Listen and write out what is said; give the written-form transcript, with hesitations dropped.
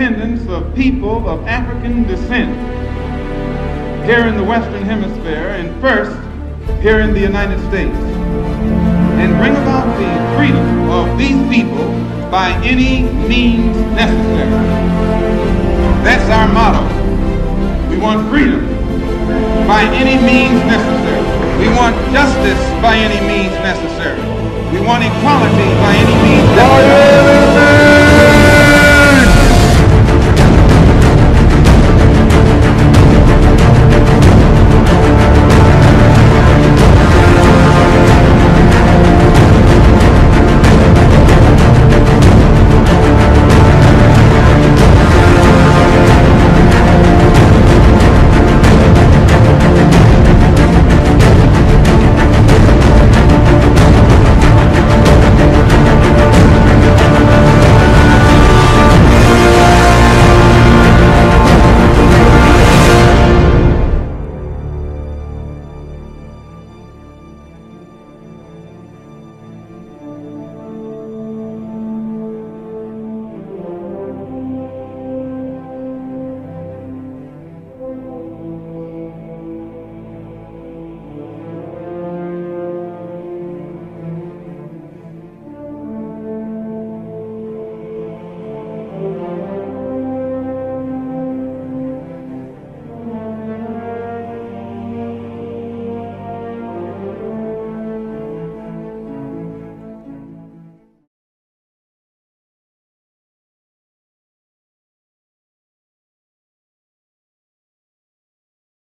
independence of people of African descent here in the Western Hemisphere and first here in the United States, and bring about the freedom of these people by any means necessary. That's our motto. We want freedom by any means necessary. We want justice by any means necessary. We want equality by any means necessary.